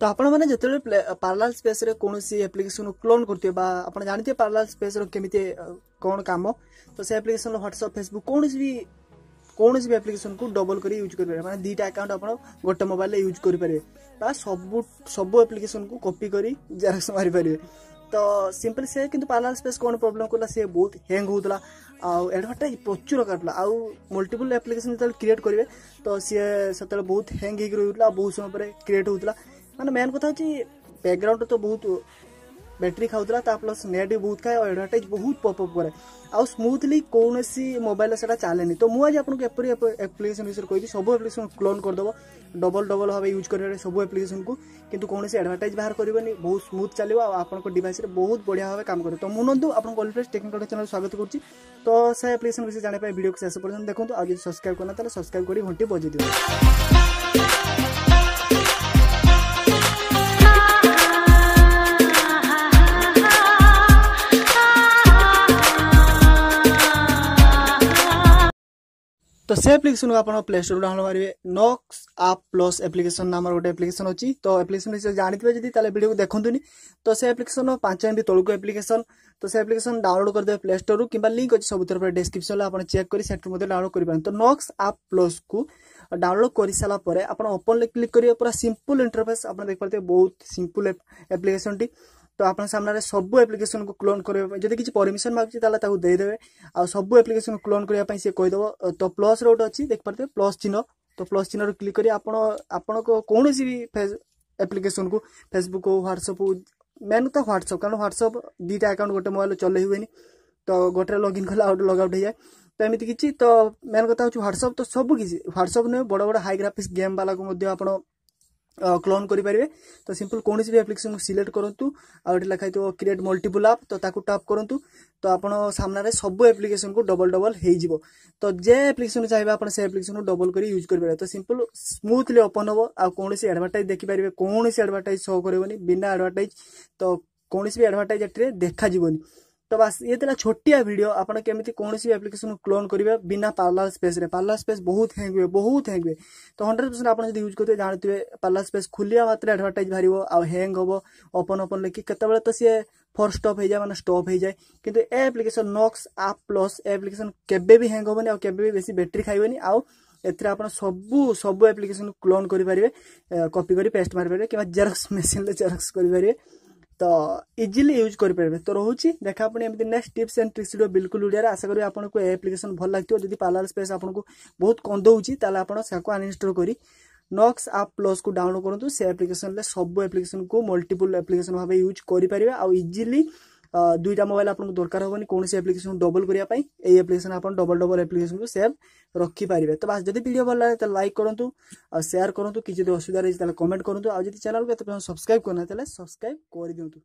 तो आपण माने जतले पैरेलल स्पेस रे कोनोसी एप्लीकेशन क्लोन करते बा आपण जानते पैरेलल स्पेस रो केमिते कोन काम तो से एप्लीकेशन WhatsApp Facebook कोनोसी भी एप्लीकेशन को डबल करी यूज कर माने दीटा अकाउंट आपण गोटे मोबाइल ले यूज करि पारे बा सब एप्लीकेशन को कॉपी करी जेरक्स मारि पारे तो सिंपल से किंतु पैरेलल स्पेस कोन प्रॉब्लम कोला से बहुत हैंग होतला आ एडवर्टाइज प्रचुर करला आ मल्टीपल एप्लीकेशन जतले क्रिएट करबे तो से सतले बहुत हैंग हिग होतला बहुत समय पर क्रिएट होतला माने मेन कथा जे बैकग्राउंड तो बहुत बैटरी खाउतला ता प्लस नेट भी बहुत खाए और एडवर्टाइज बहुत पॉपअप करे आ स्मूथली कोनोसी मोबाइल सेटा चाले नहीं तो मु आज आपन के एपरी एप्लीकेशन विषय कोइबी सब एप्लीकेशन क्लोन कर दबो डबल भाबे यूज करे सब एप्लीकेशन को किंतु कोनोसी एडवर्टाइज बाहर करबनी बहुत स्मूथ चालिबो आ आपन को डिवाइस रे बहुत बढ़िया भाबे काम करे तो मुनंदु आपन कोलफ्रेश टेक्निकल चैनल स्वागत करछि तो से एप्लीकेशन विषय जाने पाए वीडियो के शेष पर्यंत देखंतु आ जे सब्सक्राइब करना तले सब्सक्राइब करी घंटी बजे दियो तो से एप्लीकेशन को आपन प्ले स्टोर डाउनलोड मारबे नॉक्स ऐप प्लस एप्लीकेशन नामर गोटे एप्लीकेशन अछि तो एप्लीकेशन विषय जानितबे जदी ताले वीडियो को देखंतुनी तो से एप्लीकेशन 5 एमबी तळको एप्लीकेशन तो से एप्लीकेशन डाउनलोड कर दे प्ले स्टोर रु किबा लिंक अछि सब तरफ पर डिस्क्रिप्शन ला आपन चेक करी सेट मते डाउनलोड करि पान तो नॉक्स ऐप प्लस को डाउनलोड करि साला परे आपन ओपन ले क्लिक करियो पूरा सिंपल इंटरफेस आपन देख पाते बहुत सिंपल एप्लीकेशन टी तो आपन सामने रे सब एप्लीकेशन को क्लोन करबे जदी किछि परमिशन मागछि ताला ताकू दे देबे आ सब एप्लीकेशन क्लोन करिया पई से कहि दबो तो प्लस रोट अछि देख परते प्लस चिन्ह तो प्लस चिन्ह रो क्लिक करी आपन को कोनोसी भी एप्लीकेशन को फेसबुक हो WhatsApp हो मेन तो WhatsApp कारण WhatsApp दीटा अकाउंट गोटे मोबाइल चले हुएनी तो गोटे लॉगिन कला आउट लॉग आउट हो जाय तो एमिति किछि तो मेन कथा हो WhatsApp तो सब किछि WhatsApp ने बड़ बड़ हाई ग्राफिक्स गेम वाला को मध्ये आपन क्लोन करि परिबे तो सिंपल कोनोसी भी एप्लीकेशन को सिलेक्ट करंतु आ एटा लखाइ तो क्रिएट मल्टीपल ऐप तो ताकू टैप करंतु तो आपन सामना रे सब एप्लीकेशन को डबल हे जीवो तो जे एप्लीकेशन चाहबा आपन से एप्लीकेशन को डबल करी यूज करि पारे तो सिंपल स्मूथली ओपन होबो आ कोनोसी एडवर्टाइज देखि परिबे कोनोसी एडवर्टाइज शो करबोनी बिना एडवर्टाइज तो कोनोसी भी एडवर्टाइज एटरे देखा जीवोनी तो बस ये तला छोटिया वीडियो आपन केमिति कोनोसी एप्लीकेशन को क्लोन करिवे बिना पैरेलल स्पेस रे पैरेलल स्पेस बहुत हैंग हुए तो 100% आपन जदी यूज करते जानतबे पैरेलल स्पेस खुलिया मात्र एडवर्टाइज भरिवो आ हैंग होबो ओपन लेकी केतबेले तो से फर्स्ट स्टॉप हे जाय माने स्टॉप हे जाय किंतु ए application Knox app plus application केबे भी हैंग होबनी आ केबे भी बेसी बैटरी खाइबनी आ एतरा आपन सब एप्लीकेशन को क्लोन करि परिवे कॉपी करी पेस्ट मार परिवे किबा जेरॉक्स मशीन ले जेरॉक्स करि परिवे तो इजीली यूज कर परबे तो रहूची देखा आपन एमती next tips and tricks video बिल्कुल उडिया आशा करू आपन को ए एप्लीकेशन भल लागथियो जदी पैरेलल स्पेस आपन को बहुत कंदोउची ताला आपन साको अनइंस्टॉल करी नॉक्स ऐप प्लस को डाउनलोड करंतु से एप्लीकेशन ले सब एप्लीकेशन को मल्टीपल एप्लीकेशन भाबे यूज करि परिबे आ इजीली दुईटा मोबाइल आपन को दरकार होबनी कोनोसी एप्लीकेशन डबल करिया पई ए एप्लीकेशन आपन डबल एप्लीकेशन को सेव रखि परिबे तो बस जदी वीडियो भल लागे त लाइक करंतु और शेयर करंतु किछि असुविधा रे त कमेंट करंतु आ जदी चैनल को त सब्सक्राइब करना त सब्सक्राइब कर दियंतु।